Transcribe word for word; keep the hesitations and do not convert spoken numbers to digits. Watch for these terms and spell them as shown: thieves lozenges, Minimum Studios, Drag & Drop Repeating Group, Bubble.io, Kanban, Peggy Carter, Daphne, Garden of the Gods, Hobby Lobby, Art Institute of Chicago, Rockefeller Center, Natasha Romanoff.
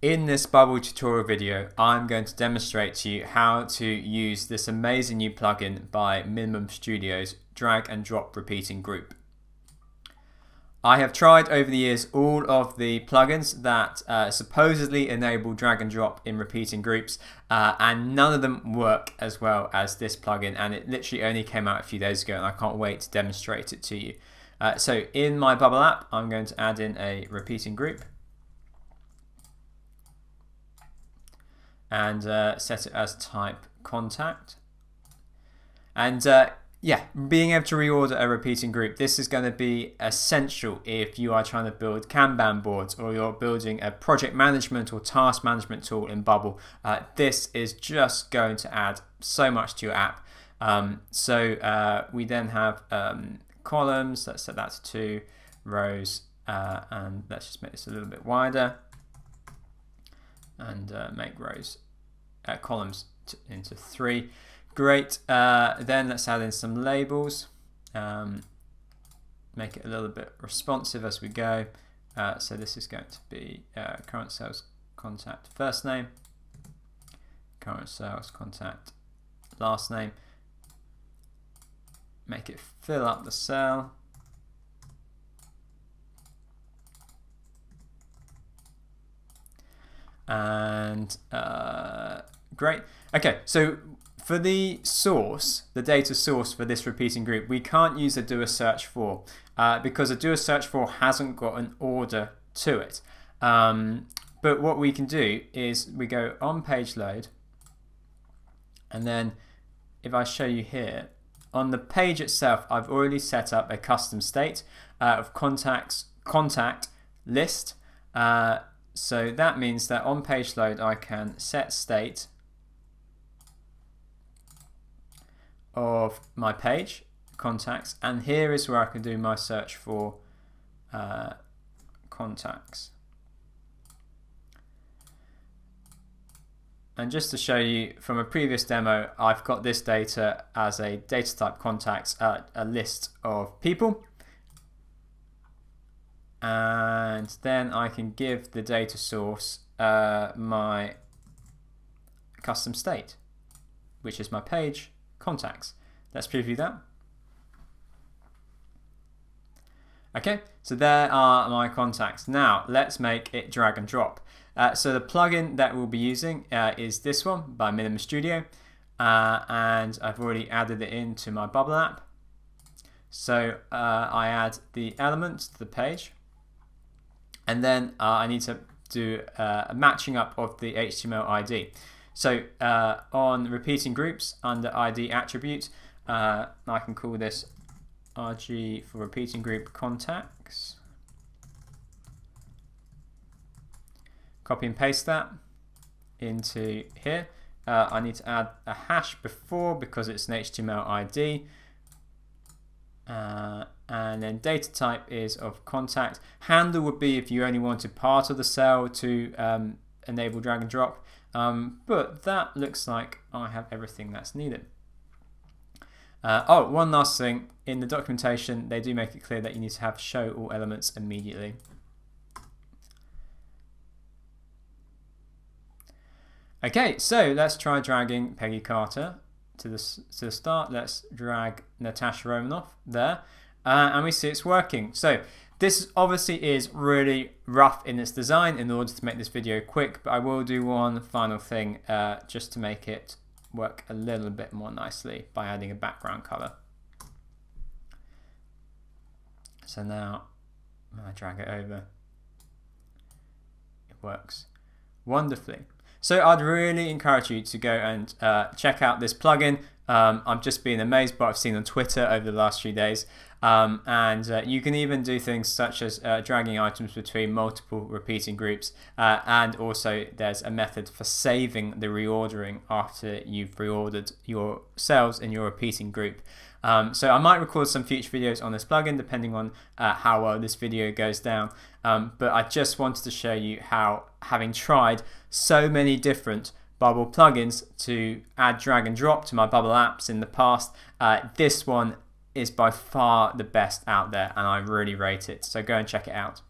In this Bubble tutorial video, I'm going to demonstrate to you how to use this amazing new plugin by Minimum Studios, Drag and Drop Repeating Group. I have tried over the years all of the plugins that uh, supposedly enable drag and drop in repeating groups, uh, and none of them work as well as this plugin, and it literally only came out a few days ago and I can't wait to demonstrate it to you. Uh, so in my Bubble app, I'm going to add in a repeating group and uh, set it as type contact. And uh, yeah, being able to reorder a repeating group, this is going to be essential if you are trying to build Kanban boards or you're building a project management or task management tool in Bubble. Uh, this is just going to add so much to your app. Um, so uh, we then have um, columns, let's set that to two, rows, uh, and let's just make this a little bit wider. And uh, make rows, uh, columns t into three. Great. Uh, then let's add in some labels. Um, make it a little bit responsive as we go. Uh, so this is going to be uh, current sales contact first name, current sales contact last name. Make it fill up the cell. And uh, great. Okay, so for the source, the data source for this repeating group, we can't use a do a search for uh, because a do a search for hasn't got an order to it. Um, but what we can do is we go on page load, and then if I show you here, on the page itself, I've already set up a custom state uh, of contacts contact list. Uh, So that means that on page load I can set state of my page contacts, and here is where I can do my search for uh, contacts. And just to show you from a previous demo, I've got this data as a data type contacts, uh, a list of people. And then I can give the data source uh, my custom state, which is my page contacts. Let's preview that. Okay, so there are my contacts. Now let's make it drag and drop. Uh, so the plugin that we'll be using uh, is this one by Minimum Studio, uh, and I've already added it into my Bubble app. So uh, I add the element to the page. And then uh, I need to do uh, a matching up of the H T M L I D. So uh, on repeating groups, under I D attribute, uh, I can call this R G for repeating group contacts. Copy and paste that into here. Uh, I need to add a hash before because it's an H T M L I D. Uh, and then data type is of contact. Handle would be if you only wanted part of the cell to um, enable drag and drop, um, but that looks like I have everything that's needed. Uh, oh, one last thing, in the documentation they do make it clear that you need to have show all elements immediately. Okay, so let's try dragging Peggy Carter to the, to the start. Let's drag Natasha Romanoff there. Uh, and we see it's working. So this obviously is really rough in its design in order to make this video quick, but I will do one final thing uh, just to make it work a little bit more nicely by adding a background color. So now when I drag it over, it works wonderfully. So I'd really encourage you to go and uh, check out this plugin. Um, I've just been amazed by what I've seen on Twitter over the last few days. Um, and uh, you can even do things such as uh, dragging items between multiple repeating groups. Uh, and also there's a method for saving the reordering after you've reordered your cells in your repeating group. Um, so I might record some future videos on this plugin depending on uh, how well this video goes down. Um, but I just wanted to show you how, having tried so many different Bubble plugins to add drag and drop to my Bubble apps in the past, uh, this one is by far the best out there and I really rate it, so go and check it out.